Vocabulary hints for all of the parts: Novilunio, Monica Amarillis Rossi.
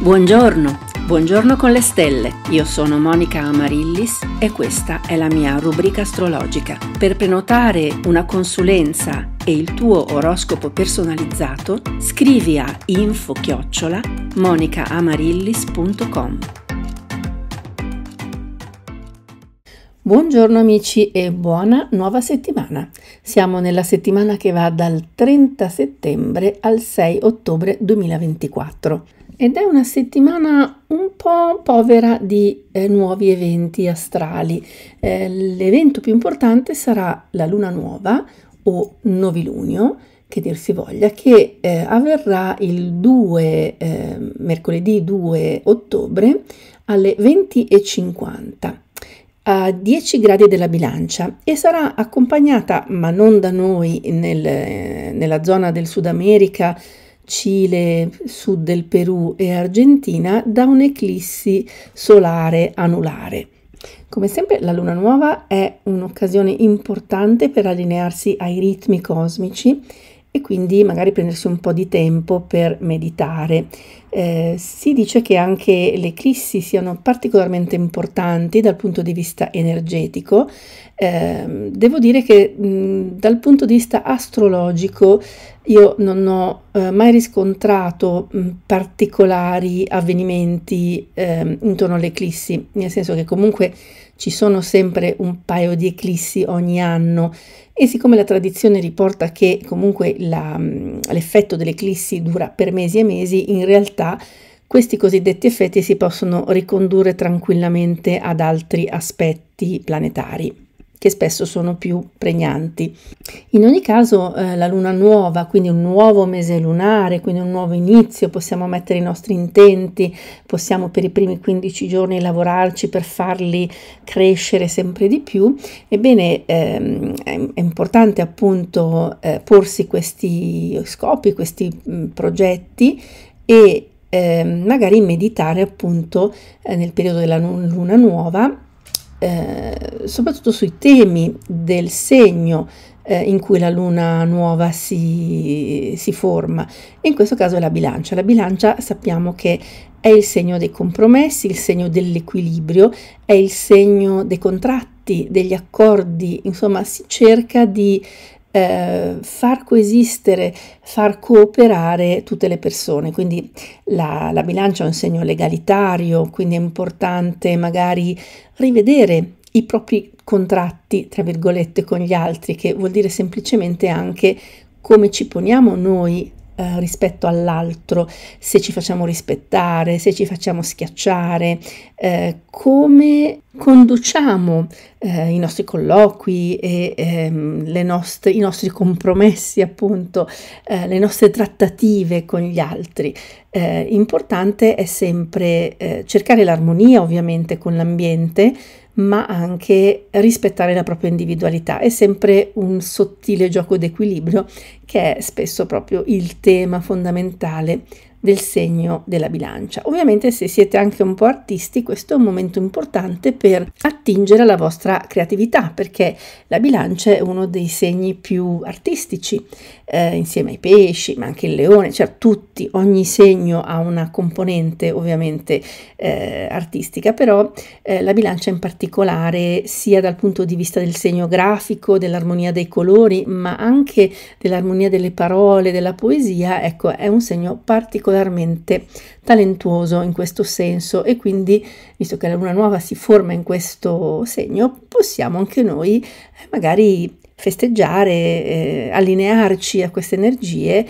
Buongiorno, buongiorno con le stelle, io sono Monica Amarillis e questa è la mia rubrica astrologica. Per prenotare una consulenza e il tuo oroscopo personalizzato scrivi a info@monicaamarillis.com. Buongiorno amici e buona nuova settimana. Siamo nella settimana che va dal 30 settembre al 6 ottobre 2024. Ed è una settimana un po' povera di nuovi eventi astrali. L'evento più importante sarà la luna nuova o novilunio, che dir si voglia, che avverrà il mercoledì 2 ottobre alle 20:50 a 10 gradi della bilancia, e sarà accompagnata, ma non da noi, nella zona del Sud America, Cile, sud del Perù e Argentina, da un'eclissi solare anulare. Come sempre, la luna nuova è un'occasione importante per allinearsi ai ritmi cosmici e quindi magari prendersi un po' di tempo per meditare. Si dice che anche le eclissi siano particolarmente importanti dal punto di vista energetico. Devo dire che dal punto di vista astrologico io non ho mai riscontrato particolari avvenimenti intorno alle eclissi, nel senso che comunque ci sono sempre un paio di eclissi ogni anno, e siccome la tradizione riporta che comunque l'effetto dell'eclissi dura per mesi e mesi, in realtà questi cosiddetti effetti si possono ricondurre tranquillamente ad altri aspetti planetari, che spesso sono più pregnanti. In ogni caso la luna nuova, quindi un nuovo mese lunare, quindi un nuovo inizio, possiamo mettere i nostri intenti, possiamo per i primi 15 giorni lavorarci per farli crescere sempre di più. Ebbene, è importante appunto porsi questi scopi, questi progetti, e magari meditare appunto nel periodo della luna nuova, soprattutto sui temi del segno in cui la luna nuova si forma, e in questo caso è la bilancia. La bilancia sappiamo che è il segno dei compromessi, il segno dell'equilibrio, è il segno dei contratti, degli accordi, insomma si cerca di far coesistere, far cooperare tutte le persone. Quindi la bilancia è un segno legalitario, quindi è importante magari rivedere i propri contratti, tra virgolette, con gli altri, che vuol dire semplicemente anche come ci poniamo noi rispetto all'altro, se ci facciamo rispettare, se ci facciamo schiacciare, come conduciamo i nostri colloqui e i nostri compromessi, appunto, le nostre trattative con gli altri. Importante è sempre cercare l'armonia, ovviamente, con l'ambiente, ma anche rispettare la propria individualità. È sempre un sottile gioco d'equilibrio, che è spesso proprio il tema fondamentale del segno della bilancia. Ovviamente, se siete anche un po' artisti, questo è un momento importante per attingere alla vostra creatività, perché la bilancia è uno dei segni più artistici, insieme ai pesci, ma anche il leone, cioè tutti, ogni segno ha una componente ovviamente artistica, però la bilancia in particolare, sia dal punto di vista del segno grafico, dell'armonia dei colori, ma anche dell'armonia delle parole, della poesia, ecco, è un segno particolarmente talentuoso in questo senso, e quindi, visto che la luna nuova si forma in questo segno, possiamo anche noi magari festeggiare, allinearci a queste energie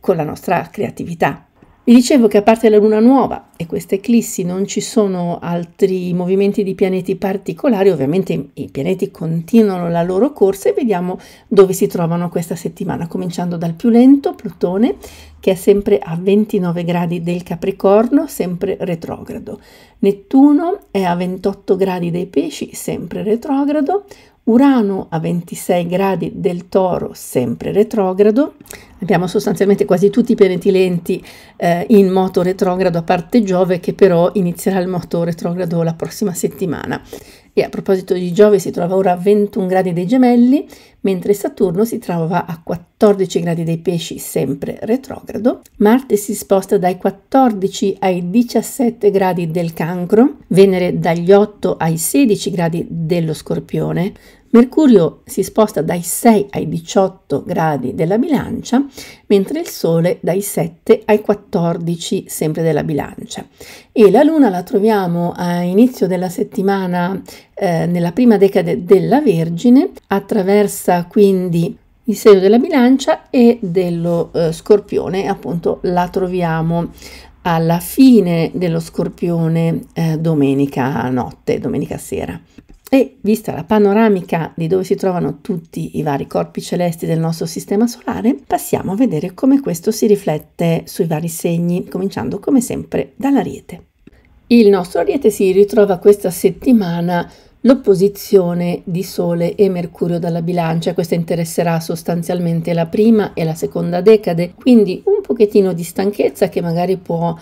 con la nostra creatività. Vi dicevo che, a parte la luna nuova e queste eclissi, non ci sono altri movimenti di pianeti particolari. Ovviamente i pianeti continuano la loro corsa, e vediamo dove si trovano questa settimana, cominciando dal più lento, Plutone, che è sempre a 29 gradi del Capricorno, sempre retrogrado. Nettuno è a 28 gradi dei Pesci, sempre retrogrado. Urano a 26 gradi del Toro, sempre retrogrado. abbiamo sostanzialmente quasi tutti i pianeti lenti in moto retrogrado, a parte Giove, che però inizierà il moto retrogrado la prossima settimana. E a proposito di Giove, si trova ora a 21 gradi dei Gemelli, mentre Saturno si trova a 14 gradi dei Pesci, sempre retrogrado. Marte si sposta dai 14 ai 17 gradi del Cancro, Venere dagli 8 ai 16 gradi dello Scorpione, Mercurio si sposta dai 6 ai 18 gradi della Bilancia, mentre il Sole dai 7 ai 14 sempre della Bilancia. E la Luna la troviamo a inizio della settimana nella prima decade della Vergine, attraversa quindi il segno della Bilancia e dello Scorpione, appunto la troviamo alla fine dello Scorpione domenica notte, domenica sera. E vista la panoramica di dove si trovano tutti i vari corpi celesti del nostro sistema solare, passiamo a vedere come questo si riflette sui vari segni, cominciando come sempre dall'Ariete. Il nostro Ariete si ritrova questa settimana l'opposizione di Sole e Mercurio dalla Bilancia. Questa interesserà sostanzialmente la prima e la seconda decade, quindi un pochettino di stanchezza che magari può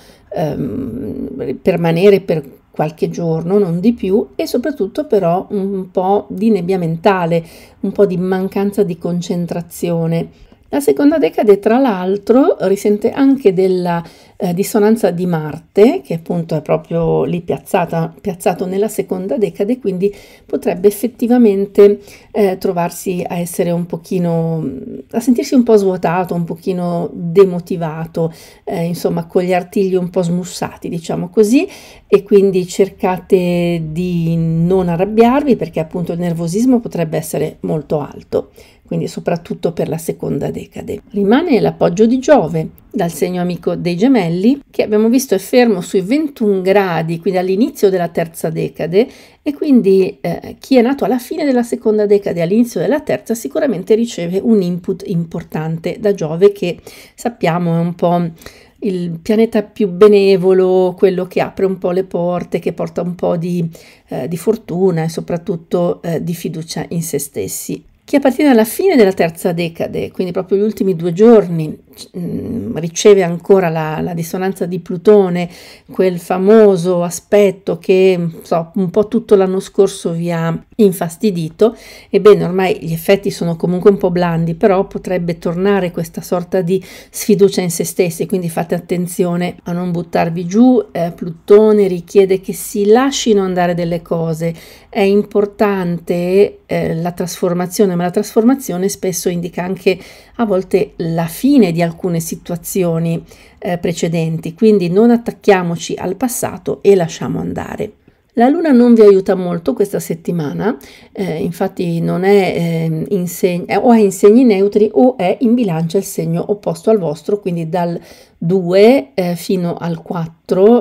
permanere per qualche giorno, non di più, e soprattutto però un po' di nebbia mentale, un po' di mancanza di concentrazione. La seconda decade, tra l'altro, risente anche della dissonanza di Marte, che appunto è proprio lì piazzato nella seconda decade, quindi potrebbe effettivamente trovarsi a essere un pochino, a sentirsi un po' svuotato, un pochino demotivato, insomma con gli artigli un po' smussati, diciamo così, e quindi cercate di non arrabbiarvi, perché appunto il nervosismo potrebbe essere molto alto, quindi soprattutto per la seconda decade. Rimane l'appoggio di Giove dal segno amico dei Gemelli, che abbiamo visto è fermo sui 21 gradi, quindi all'inizio della terza decade, e quindi chi è nato alla fine della seconda decade, all'inizio della terza, sicuramente riceve un input importante da Giove, che sappiamo è un po' il pianeta più benevolo, quello che apre un po' le porte, che porta un po' di fortuna e soprattutto di fiducia in se stessi. Chi appartiene alla fine della terza decade, quindi proprio gli ultimi 2 giorni, riceve ancora la dissonanza di Plutone, quel famoso aspetto che un po' tutto l'anno scorso vi ha infastidito. Ebbene, ormai gli effetti sono comunque un po' blandi, però potrebbe tornare questa sorta di sfiducia in se stessi, quindi fate attenzione a non buttarvi giù. Plutone richiede che si lasciano andare delle cose, è importante la trasformazione, ma la trasformazione spesso indica anche a volte la fine di alcune situazioni precedenti, quindi non attacchiamoci al passato e lasciamo andare. La Luna non vi aiuta molto questa settimana, infatti non è o è in segni neutri o è in Bilancia, il segno opposto al vostro, quindi dal 2 fino al 4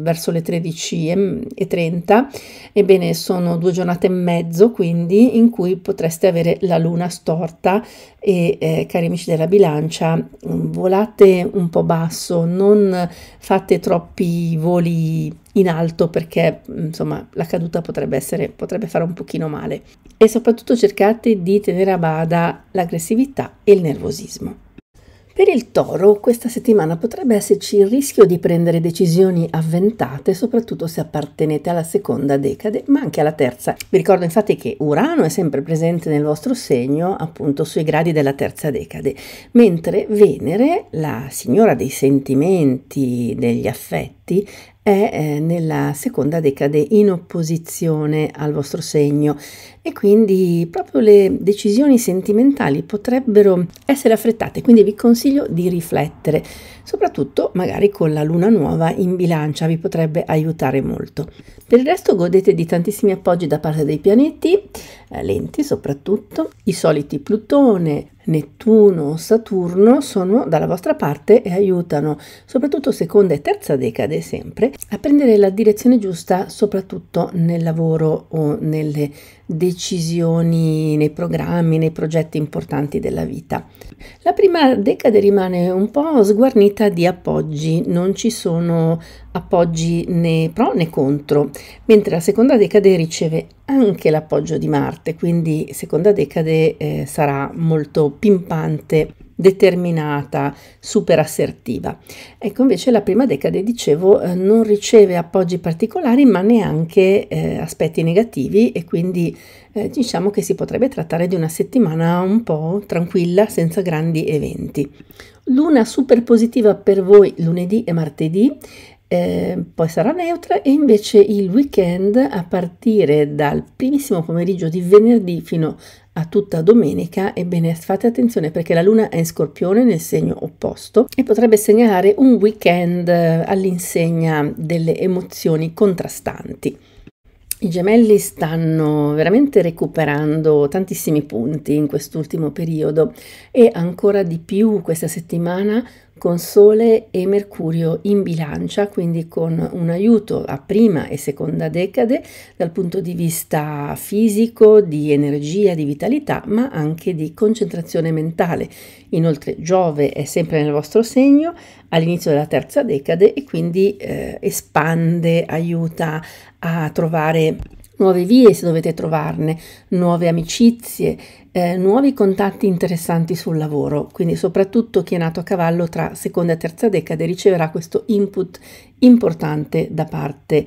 verso le 13:30. Ebbene, sono 2 giornate e mezzo, quindi, in cui potreste avere la Luna storta e cari amici della Bilancia, volate un po' basso, non fate troppi voli in alto, perché insomma la caduta potrebbe fare un pochino male, e soprattutto cercate di tenere a bada l'aggressività e il nervosismo. Per il Toro questa settimana potrebbe esserci il rischio di prendere decisioni avventate, soprattutto se appartenete alla seconda decade, ma anche alla terza. Vi ricordo infatti che Urano è sempre presente nel vostro segno, appunto sui gradi della terza decade, mentre Venere, la signora dei sentimenti, degli affetti, è nella seconda decade in opposizione al vostro segno, e quindi proprio le decisioni sentimentali potrebbero essere affrettate, quindi vi consiglio di riflettere, soprattutto magari con la Luna nuova in Bilancia vi potrebbe aiutare molto. Per il resto godete di tantissimi appoggi da parte dei pianeti lenti, soprattutto i soliti Plutone, Nettuno, Saturno sono dalla vostra parte e aiutano, soprattutto seconda e terza decade sempre, a prendere la direzione giusta, soprattutto nel lavoro o nelle decisioni, nei programmi, nei progetti importanti della vita. La prima decade rimane un po' sguarnita di appoggi, non ci sono appoggi né pro né contro, mentre la seconda decade riceve anche l'appoggio di Marte, quindi seconda decade sarà molto pimpante determinata, super assertiva. Ecco, invece la prima decade, dicevo, non riceve appoggi particolari ma neanche aspetti negativi, e quindi diciamo che si potrebbe trattare di una settimana un po' tranquilla, senza grandi eventi. Luna super positiva per voi lunedì e martedì, poi sarà neutra, e invece il weekend, a partire dal primissimo pomeriggio di venerdì fino a tutta domenica, ebbene fate attenzione perché la luna è in Scorpione, nel segno opposto, e potrebbe segnalare un weekend all'insegna delle emozioni contrastanti. I gemelli stanno veramente recuperando tantissimi punti in quest'ultimo periodo, e ancora di più questa settimana con Sole e Mercurio in bilancia, quindi con un aiuto a prima e seconda decade dal punto di vista fisico, di energia, di vitalità, ma anche di concentrazione mentale. Inoltre Giove è sempre nel vostro segno all'inizio della terza decade, e quindi espande, aiuta a trovare nuove vie, se dovete trovarne, nuove amicizie, nuovi contatti interessanti sul lavoro. Quindi soprattutto chi è nato a cavallo tra seconda e terza decade riceverà questo input importante da parte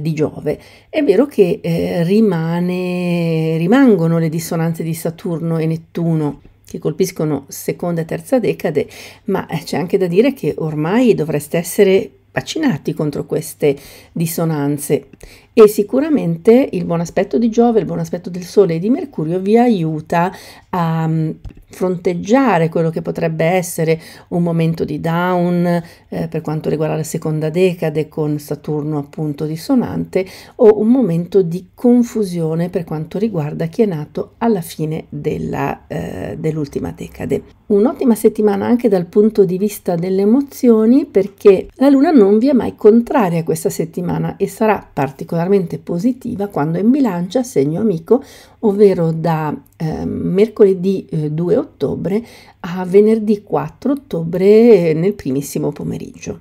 di Giove. È vero che rimangono le dissonanze di Saturno e Nettuno, che colpiscono seconda e terza decade, ma c'è anche da dire che ormai dovreste essere vaccinati contro queste dissonanze, e sicuramente il buon aspetto di Giove, il buon aspetto del Sole e di Mercurio vi aiuta a fronteggiare quello che potrebbe essere un momento di down per quanto riguarda la seconda decade con Saturno appunto dissonante, o un momento di confusione per quanto riguarda chi è nato alla fine dell'ultima decade. Un'ottima settimana anche dal punto di vista delle emozioni, perché la Luna non vi è mai contraria questa settimana e sarà particolarmente positiva quando è in bilancia, segno amico, ovvero da mercoledì 2 ottobre a venerdì 4 ottobre nel primissimo pomeriggio.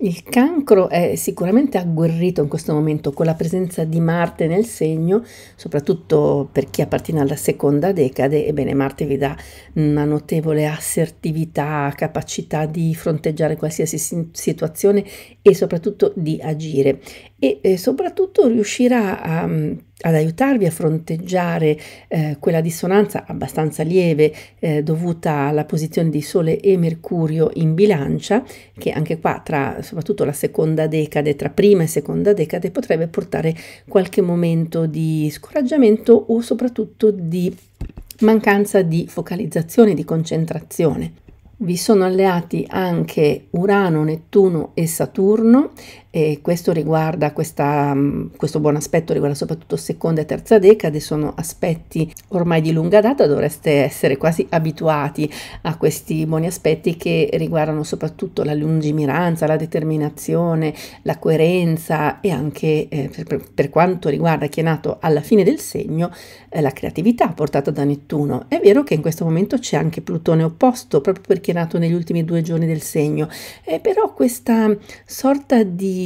Il Cancro è sicuramente agguerrito in questo momento con la presenza di Marte nel segno, soprattutto per chi appartiene alla seconda decade. Ebbene, Marte vi dà una notevole assertività, capacità di fronteggiare qualsiasi situazione e soprattutto di agire, e soprattutto riuscirà ad aiutarvi a fronteggiare quella dissonanza abbastanza lieve dovuta alla posizione di Sole e Mercurio in bilancia, che anche qua tra soprattutto la seconda decade, tra prima e seconda decade, potrebbe portare qualche momento di scoraggiamento o soprattutto di mancanza di focalizzazione, di concentrazione. Vi sono alleati anche Urano, Nettuno e Saturno, e questo riguarda questo buon aspetto riguarda soprattutto seconda e terza decade. Sono aspetti ormai di lunga data, dovreste essere quasi abituati a questi buoni aspetti che riguardano soprattutto la lungimiranza, la determinazione, la coerenza, e anche per quanto riguarda chi è nato alla fine del segno la creatività portata da Nettuno. È vero che in questo momento c'è anche Plutone opposto proprio perché è nato negli ultimi 2 giorni del segno, però questa sorta di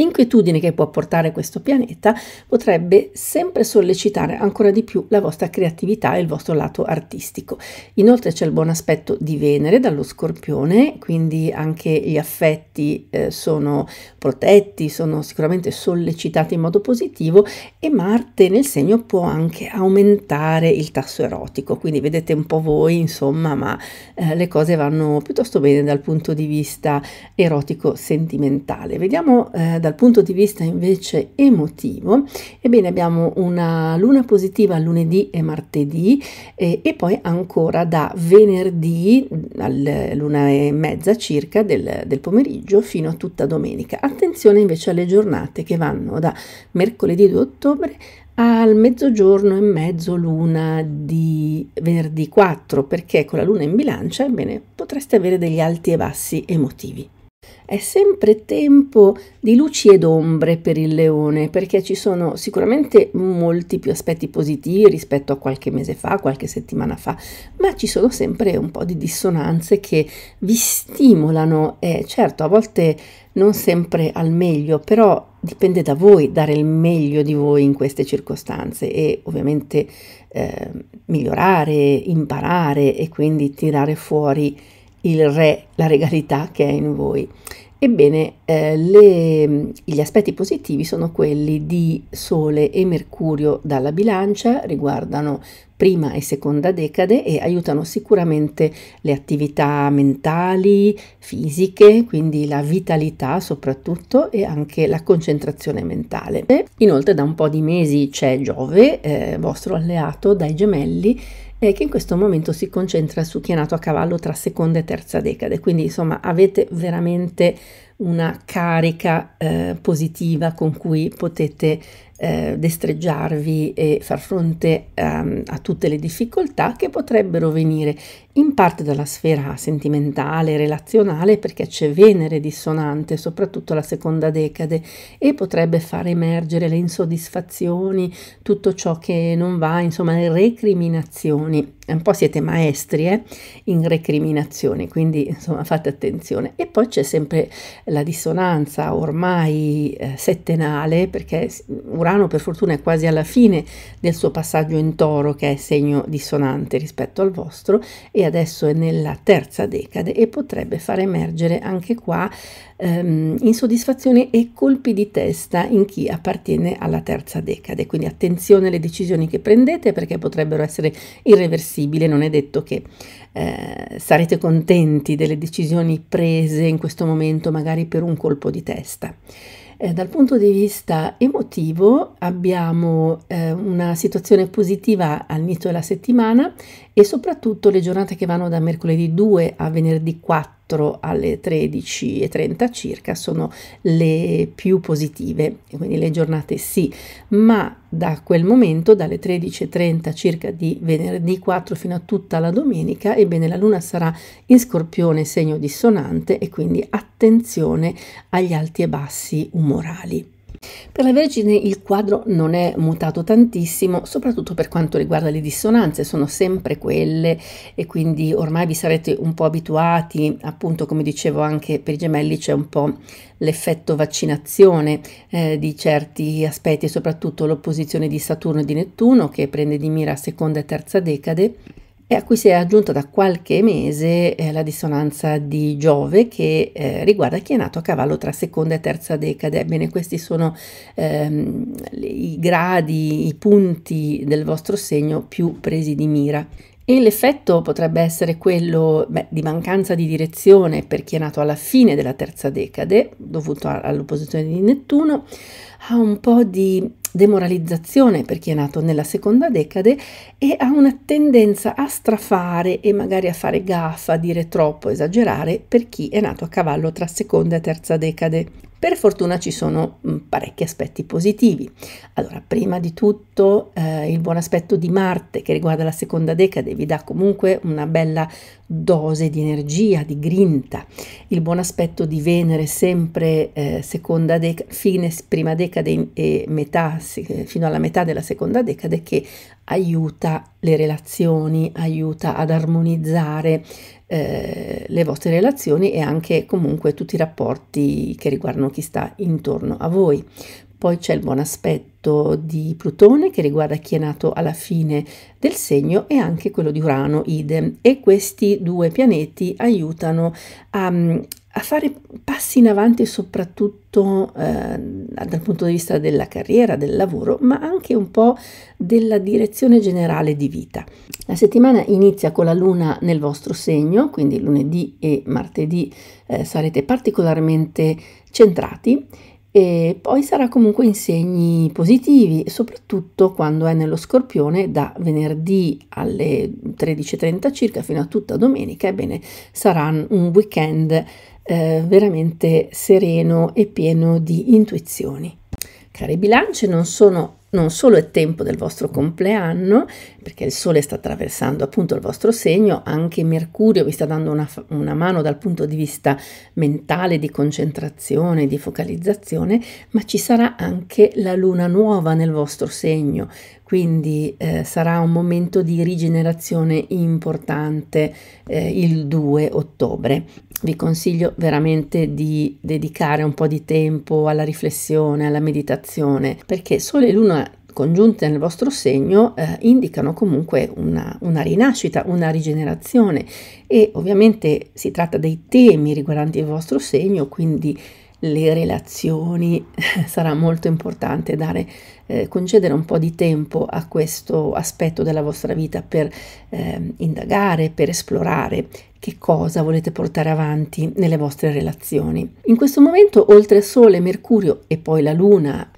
inquietudine che può portare questo pianeta potrebbe sempre sollecitare ancora di più la vostra creatività e il vostro lato artistico. Inoltre c'è il buon aspetto di Venere dallo Scorpione, quindi anche gli affetti sono protetti, sono sicuramente sollecitati in modo positivo, e Marte nel segno può anche aumentare il tasso erotico, quindi vedete un po' voi insomma, ma le cose vanno piuttosto bene dal punto di vista erotico sentimentale. Vediamo dal punto di vista invece emotivo. Ebbene, abbiamo una luna positiva lunedì e martedì, e poi ancora da venerdì all'una e mezza circa del pomeriggio fino a tutta domenica. Attenzione invece alle giornate che vanno da mercoledì 2 ottobre al mezzogiorno e mezzoluna di venerdì 4, perché con la luna in bilancia, ebbene, potreste avere degli alti e bassi emotivi. È sempre tempo di luci ed ombre per il Leone, perché ci sono sicuramente molti più aspetti positivi rispetto a qualche mese fa, qualche settimana fa, ma ci sono sempre un po' di dissonanze che vi stimolano, e certo a volte non sempre al meglio, però dipende da voi dare il meglio di voi in queste circostanze e ovviamente migliorare, imparare e quindi tirare fuori il re, la regalità che è in voi. Ebbene, gli aspetti positivi sono quelli di Sole e Mercurio dalla bilancia, riguardano prima e seconda decade e aiutano sicuramente le attività mentali, fisiche, quindi la vitalità soprattutto e anche la concentrazione mentale. Inoltre da un po' di mesi c'è Giove, vostro alleato dai Gemelli, che in questo momento si concentra su chi è nato a cavallo tra seconda e terza decade, quindi insomma avete veramente una carica positiva con cui potete destreggiarvi e far fronte a tutte le difficoltà che potrebbero venire in parte dalla sfera sentimentale, relazionale, perché c'è Venere dissonante, soprattutto la seconda decade, e potrebbe far emergere le insoddisfazioni, tutto ciò che non va, insomma le recriminazioni. Un po' siete maestri in recriminazioni, quindi insomma fate attenzione. E poi c'è sempre la dissonanza ormai settenale, perché Urano per fortuna è quasi alla fine del suo passaggio in Toro, che è segno dissonante rispetto al vostro, e adesso è nella terza decade e potrebbe far emergere anche qua insoddisfazioni e colpi di testa in chi appartiene alla terza decade. Quindi attenzione alle decisioni che prendete, perché potrebbero essere irreversibili. Non è detto che sarete contenti delle decisioni prese in questo momento, magari per un colpo di testa. Dal punto di vista emotivo abbiamo una situazione positiva all'inizio della settimana e soprattutto le giornate che vanno da mercoledì 2 a venerdì 4 alle 13:30 circa sono le più positive, quindi le giornate sì, ma da quel momento, dalle 13:30 circa di venerdì 4 fino a tutta la domenica, ebbene la luna sarà in Scorpione, segno dissonante, e quindi attenzione agli alti e bassi umorali. Per la Vergine il quadro non è mutato tantissimo, soprattutto per quanto riguarda le dissonanze, sono sempre quelle e quindi ormai vi sarete un po' abituati, appunto come dicevo anche per i Gemelli c'è un po' l'effetto vaccinazione di certi aspetti e soprattutto l'opposizione di Saturno e di Nettuno che prende di mira seconda e terza decade, e a cui si è aggiunta da qualche mese la dissonanza di Giove che riguarda chi è nato a cavallo tra seconda e terza decade. Ebbene, questi sono i gradi, i punti del vostro segno più presi di mira. E l'effetto potrebbe essere quello di mancanza di direzione per chi è nato alla fine della terza decade, dovuto all'opposizione di Nettuno, a un po' di demoralizzazione per chi è nato nella seconda decade e ha una tendenza a strafare e magari a fare gaffe, a dire troppo, esagerare per chi è nato a cavallo tra seconda e terza decade. Per fortuna ci sono parecchi aspetti positivi. Allora, prima di tutto il buon aspetto di Marte che riguarda la seconda decade vi dà comunque una bella dose di energia, di grinta. Il buon aspetto di Venere sempre seconda decade, fine prima decade e metà, fino alla metà della seconda decade, che aiuta le relazioni, aiuta ad armonizzare le vostre relazioni e anche comunque tutti i rapporti che riguardano chi sta intorno a voi. Poi c'è il buon aspetto di Plutone che riguarda chi è nato alla fine del segno e anche quello di Urano, idem, e questi due pianeti aiutano a fare passi in avanti soprattutto dal punto di vista della carriera, del lavoro, ma anche un po' della direzione generale di vita. La settimana inizia con la luna nel vostro segno, quindi lunedì e martedì sarete particolarmente centrati, e poi sarà comunque in segni positivi, soprattutto quando è nello Scorpione da venerdì alle 13:30 circa fino a tutta domenica. Ebbene, sarà un weekend veramente sereno e pieno di intuizioni. Cari Bilance, non solo è tempo del vostro compleanno, perché il Sole sta attraversando appunto il vostro segno, anche Mercurio vi sta dando una mano dal punto di vista mentale, di concentrazione, di focalizzazione, ma ci sarà anche la Luna nuova nel vostro segno, quindi sarà un momento di rigenerazione importante il 2 ottobre. vi consiglio veramente di dedicare un po' di tempo alla riflessione, alla meditazione, perché Sole e Luna congiunte nel vostro segno indicano comunque una rinascita, una rigenerazione, e ovviamente si tratta dei temi riguardanti il vostro segno, quindi le relazioni. Sarà molto importante concedere un po' di tempo a questo aspetto della vostra vita per indagare, per esplorare che cosa volete portare avanti nelle vostre relazioni. In questo momento, oltre Sole, Mercurio e poi la Luna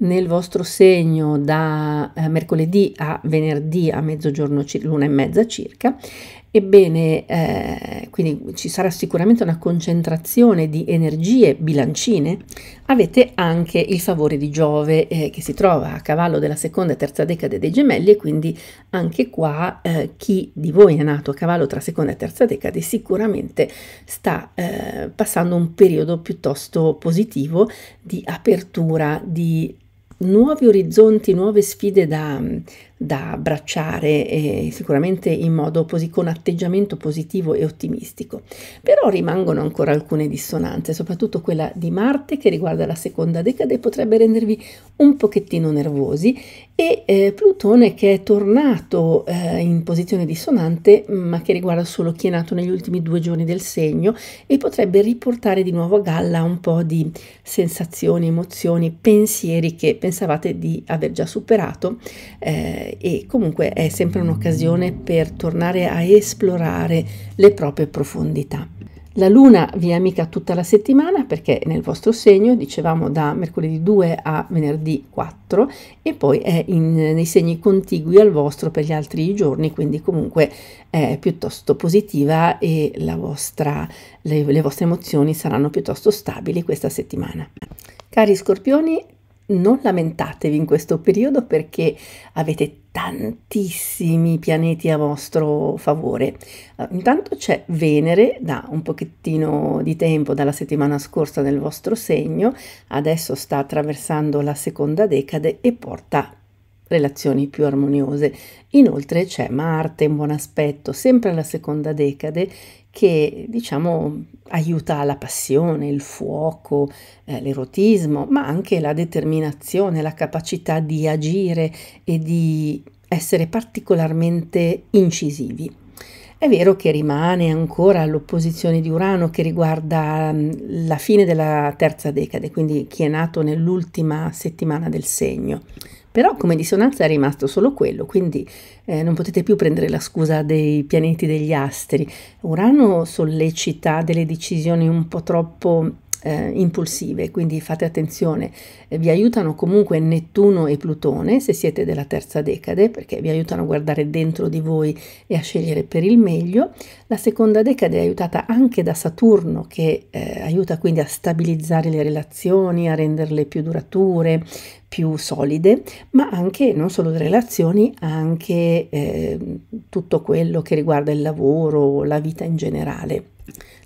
nel vostro segno da mercoledì a venerdì a mezzogiorno, l'una e mezza circa, ebbene quindi ci sarà sicuramente una concentrazione di energie bilancine. Avete anche il favore di Giove che si trova a cavallo della seconda e terza decade dei Gemelli, e quindi anche qua chi di voi è nato a cavallo tra seconda e terza decade sicuramente sta passando un periodo piuttosto positivo di apertura, di nuovi orizzonti, nuove sfide da abbracciare, e sicuramente in modo con atteggiamento positivo e ottimistico. Però rimangono ancora alcune dissonanze, soprattutto quella di Marte che riguarda la seconda decade, potrebbe rendervi un pochettino nervosi, e Plutone che è tornato in posizione dissonante, ma che riguarda solo chi è nato negli ultimi 2 giorni del segno, e potrebbe riportare di nuovo a galla un po' di sensazioni, emozioni, pensieri che pensavate di aver già superato, e comunque è sempre un'occasione per tornare a esplorare le proprie profondità. La Luna vi è amica tutta la settimana, perché nel vostro segno, dicevamo, da mercoledì 2 a venerdì 4, e poi è nei segni contigui al vostro per gli altri giorni, quindi comunque è piuttosto positiva, e le vostre emozioni saranno piuttosto stabili questa settimana. Cari Scorpioni, non lamentatevi in questo periodo, perché avete tantissimi pianeti a vostro favore. Intanto c'è Venere da un pochettino di tempo, dalla settimana scorsa, nel vostro segno. Adesso sta attraversando la seconda decade e porta relazioni più armoniose. Inoltre c'è Marte in buon aspetto, sempre alla seconda decade, che diciamo aiuta la passione, il fuoco, l'erotismo, ma anche la determinazione, la capacità di agire e di essere particolarmente incisivi. È vero che rimane ancora l'opposizione di Urano che riguarda la fine della terza decade, quindi chi è nato nell'ultima settimana del segno. Però come dissonanza è rimasto solo quello, quindi non potete più prendere la scusa dei pianeti, degli astri. Urano sollecita delle decisioni un po' troppo impulsive, quindi fate attenzione. Vi aiutano comunque Nettuno e Plutone, se siete della terza decade, perché vi aiutano a guardare dentro di voi e a scegliere per il meglio. La seconda decade è aiutata anche da Saturno, che aiuta quindi a stabilizzare le relazioni, a renderle più durature, più solide, ma anche non solo le relazioni, anche tutto quello che riguarda il lavoro, la vita in generale.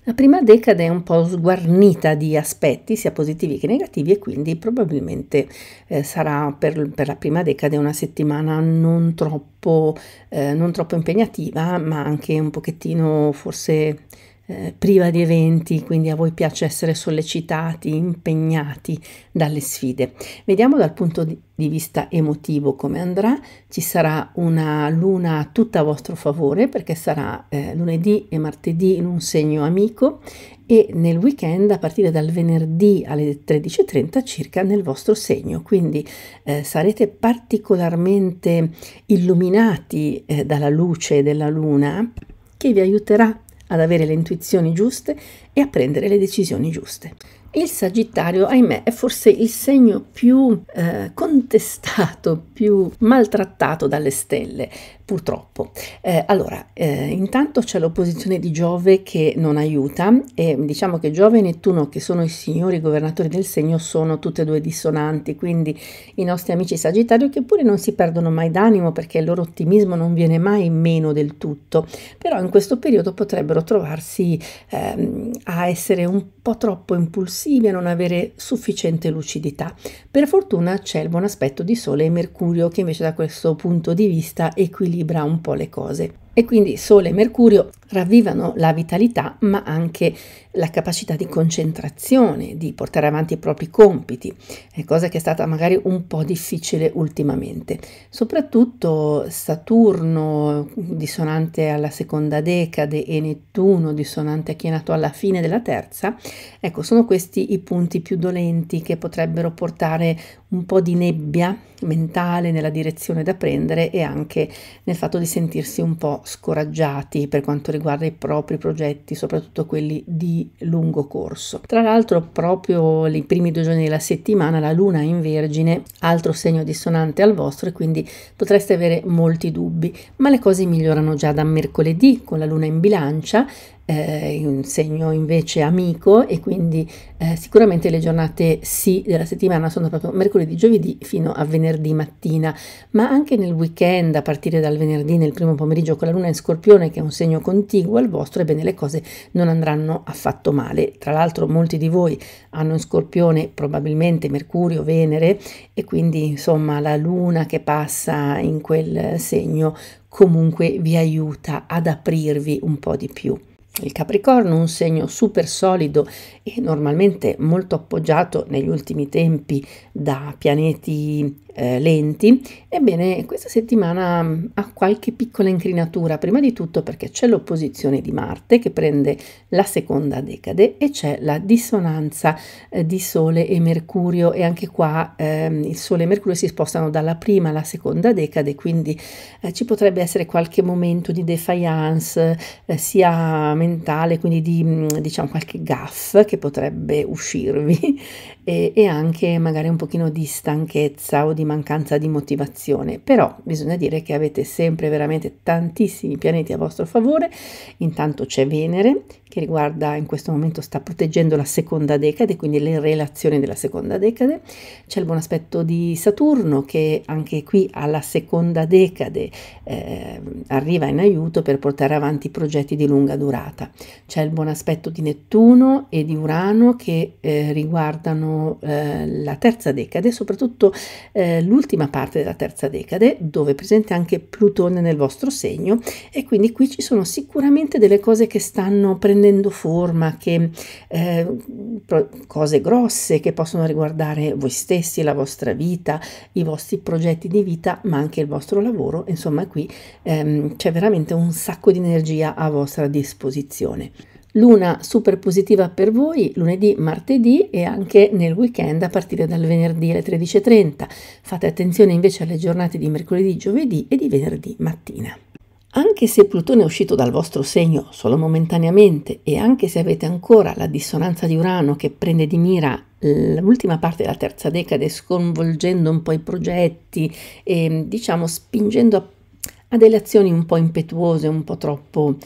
La prima decade è un po' sguarnita di aspetti sia positivi che negativi, e quindi probabilmente sarà per la prima decade una settimana non troppo impegnativa, ma anche un pochettino forse priva di eventi, quindi a voi piace essere sollecitati, impegnati dalle sfide. Vediamo dal punto di vista emotivo come andrà. Ci sarà una luna tutta a vostro favore, perché sarà lunedì e martedì in un segno amico, e nel weekend a partire dal venerdì alle 13:30 circa nel vostro segno, quindi sarete particolarmente illuminati dalla luce della luna, che vi aiuterà ad avere le intuizioni giuste e a prendere le decisioni giuste. Il Sagittario, ahimè, è forse il segno più contestato, più maltrattato dalle stelle, purtroppo. Intanto c'è l'opposizione di Giove che non aiuta, e diciamo che Giove e Nettuno, che sono i signori governatori del segno, sono tutte e due dissonanti, quindi i nostri amici Sagittario, che pure non si perdono mai d'animo, perché il loro ottimismo non viene mai meno del tutto, però in questo periodo potrebbero trovarsi a essere un po' troppo impulsivi, a non avere sufficiente lucidità. Per fortuna c'è il buon aspetto di Sole e Mercurio, che invece da questo punto di vista equilibra un po' le cose. E quindi Sole e Mercurio ravvivano la vitalità, ma anche la capacità di concentrazione, di portare avanti i propri compiti, cosa che è stata magari un po' difficile ultimamente. Soprattutto Saturno, dissonante alla seconda decade, e Nettuno, dissonante acchienato alla fine della terza, ecco, sono questi i punti più dolenti che potrebbero portare un po' di nebbia mentale nella direzione da prendere e anche nel fatto di sentirsi un po' scoraggiati per quanto riguarda i propri progetti, soprattutto quelli di lungo corso. Tra l'altro, proprio i primi 2 giorni della settimana la Luna in Vergine, altro segno dissonante al vostro, e quindi potreste avere molti dubbi, ma le cose migliorano già da mercoledì con la Luna in Bilancia, un segno invece amico, e quindi sicuramente le giornate sì della settimana sono proprio mercoledì, giovedì fino a venerdì mattina, ma anche nel weekend a partire dal venerdì nel primo pomeriggio con la Luna in Scorpione, che è un segno contiguo al vostro, ebbene le cose non andranno affatto male. Tra l'altro molti di voi hanno in Scorpione probabilmente Mercurio, Venere, e quindi insomma la Luna che passa in quel segno comunque vi aiuta ad aprirvi un po' di più. Il Capricorno, un segno super solido e normalmente molto appoggiato negli ultimi tempi da pianeti lenti, ebbene questa settimana ha qualche piccola incrinatura, prima di tutto perché c'è l'opposizione di Marte che prende la seconda decade e c'è la dissonanza di Sole e Mercurio, e anche qua il Sole e Mercurio si spostano dalla prima alla seconda decade, quindi ci potrebbe essere qualche momento di defiance sia mentale, quindi di diciamo qualche gaff che potrebbe uscirvi e anche magari un pochino di stanchezza o di mancanza di motivazione. Però bisogna dire che avete sempre veramente tantissimi pianeti a vostro favore. Intanto c'è Venere che riguarda, in questo momento sta proteggendo la seconda decade, quindi le relazioni della seconda decade. C'è il buon aspetto di Saturno che anche qui alla seconda decade arriva in aiuto per portare avanti progetti di lunga durata. C'è il buon aspetto di Nettuno e di Urano che riguardano la terza decade, soprattutto l'ultima parte della terza decade, dove è presente anche Plutone nel vostro segno, e quindi qui ci sono sicuramente delle cose che stanno prendendo forma, che cose grosse che possono riguardare voi stessi, la vostra vita, i vostri progetti di vita, ma anche il vostro lavoro. Insomma, qui c'è veramente un sacco di energia a vostra disposizione. Luna super positiva per voi lunedì, martedì e anche nel weekend a partire dal venerdì alle 13:30. Fate attenzione invece alle giornate di mercoledì, giovedì e di venerdì mattina. Anche se Plutone è uscito dal vostro segno solo momentaneamente, e anche se avete ancora la dissonanza di Urano che prende di mira l'ultima parte della terza decade, sconvolgendo un po' i progetti e diciamo spingendo a delle azioni un po' impetuose, un po' troppo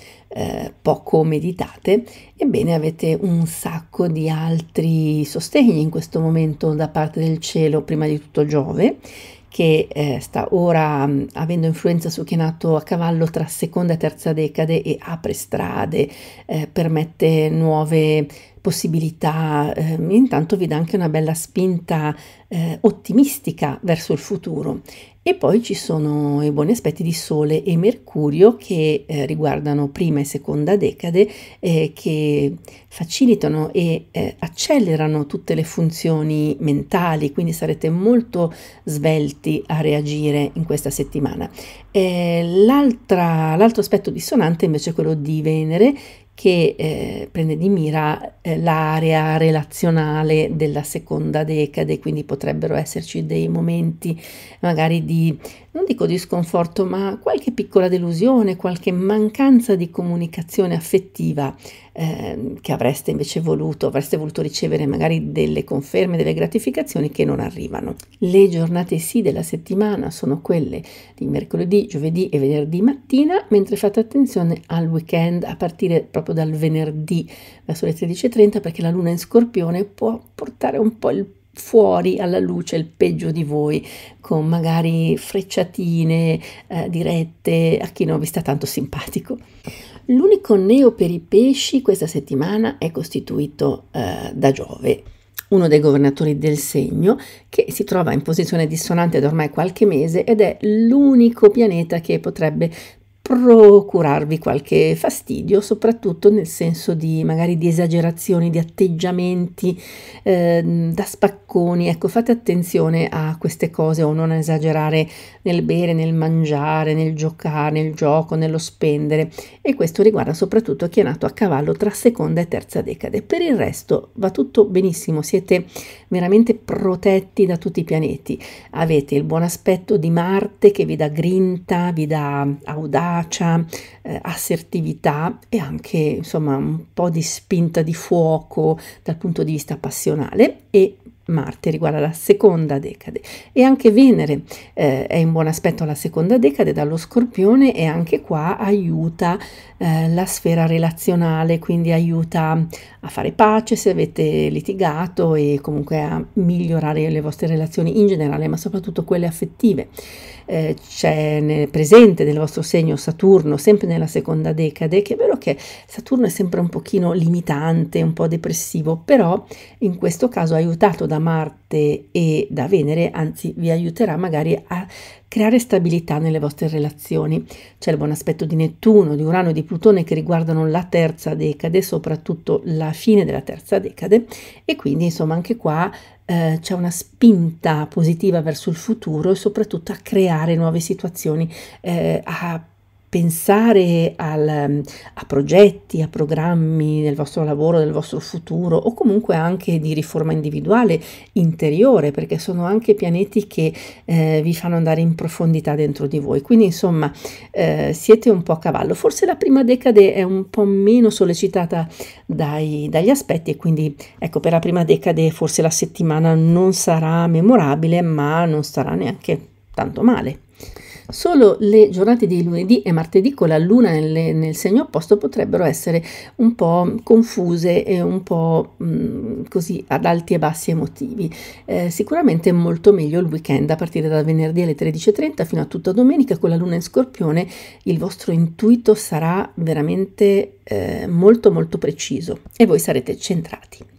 poco meditate, ebbene avete un sacco di altri sostegni in questo momento da parte del cielo, prima di tutto Giove, che sta ora avendo influenza su chi è nato a cavallo tra seconda e terza decade e apre strade, permette nuove possibilità, intanto vi dà anche una bella spinta ottimistica verso il futuro. E poi ci sono i buoni aspetti di Sole e Mercurio che riguardano prima e seconda decade, che facilitano e accelerano tutte le funzioni mentali, quindi sarete molto svelti a reagire in questa settimana. L'altro aspetto dissonante invece è quello di Venere, che prende di mira l'area relazionale della seconda decade, quindi potrebbero esserci dei momenti magari di, non dico di sconforto, ma qualche piccola delusione, qualche mancanza di comunicazione affettiva che avreste invece voluto, ricevere magari delle conferme, delle gratificazioni che non arrivano. Le giornate sì della settimana sono quelle di mercoledì, giovedì e venerdì mattina, mentre fate attenzione al weekend a partire proprio dal venerdì verso le 13:30, perché la Luna in Scorpione può portare un po' il fuori alla luce il peggio di voi, con magari frecciatine dirette a chi non vi sta tanto simpatico. L'unico neo per i pesci questa settimana è costituito da Giove, uno dei governatori del segno, che si trova in posizione dissonante da ormai qualche mese ed è l'unico pianeta che potrebbe procurarvi qualche fastidio, soprattutto nel senso di magari di esagerazioni, di atteggiamenti da spacconi. Ecco, fate attenzione a queste cose, o non esagerare nel bere, nel mangiare, nel giocare, nel gioco, nello spendere, e questo riguarda soprattutto chi è nato a cavallo tra seconda e terza decade. Per il resto va tutto benissimo, siete veramente protetti da tutti i pianeti, avete il buon aspetto di Marte che vi dà grinta, vi dà audacia, assertività e anche insomma un po' di spinta di fuoco dal punto di vista passionale, e Marte riguarda la seconda decade, e anche Venere è in buon aspetto alla seconda decade dallo Scorpione, e anche qua aiuta la sfera relazionale, quindi aiuta a fare pace se avete litigato e comunque a migliorare le vostre relazioni in generale, ma soprattutto quelle affettive. C'è presente nel vostro segno Saturno sempre nella seconda decade, che è vero che Saturno è sempre un pochino limitante, un po' depressivo, però in questo caso aiutato da Marte e da Venere, anzi vi aiuterà magari a creare stabilità nelle vostre relazioni. C'è il buon aspetto di Nettuno, di Urano e di Plutone che riguardano la terza decade, soprattutto la fine della terza decade, e quindi insomma anche qua c'è una spinta positiva verso il futuro e soprattutto a creare nuove situazioni, a pensare a progetti, a programmi del vostro lavoro, del vostro futuro, o comunque anche di riforma individuale, interiore, perché sono anche pianeti che vi fanno andare in profondità dentro di voi. Quindi insomma siete un po' a cavallo. Forse la prima decade è un po' meno sollecitata dagli aspetti, e quindi ecco, per la prima decade forse la settimana non sarà memorabile, ma non sarà neanche tanto male. Solo le giornate di lunedì e martedì con la luna nel segno opposto potrebbero essere un po' confuse e un po' così ad alti e bassi emotivi. Sicuramente è molto meglio il weekend, a partire da venerdì alle 13:30 fino a tutta domenica con la luna in Scorpione. Il vostro intuito sarà veramente molto molto preciso e voi sarete centrati.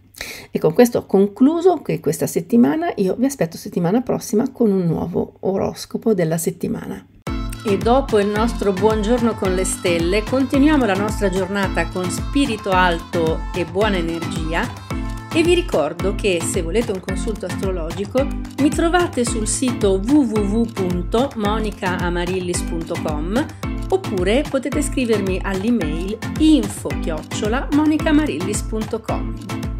E con questo ho concluso questa settimana. Io vi aspetto settimana prossima con un nuovo oroscopo della settimana. E dopo il nostro buongiorno con le stelle, continuiamo la nostra giornata con spirito alto e buona energia, e vi ricordo che se volete un consulto astrologico mi trovate sul sito www.monicaamarillis.com, oppure potete scrivermi all'email info@monicaamarillis.com.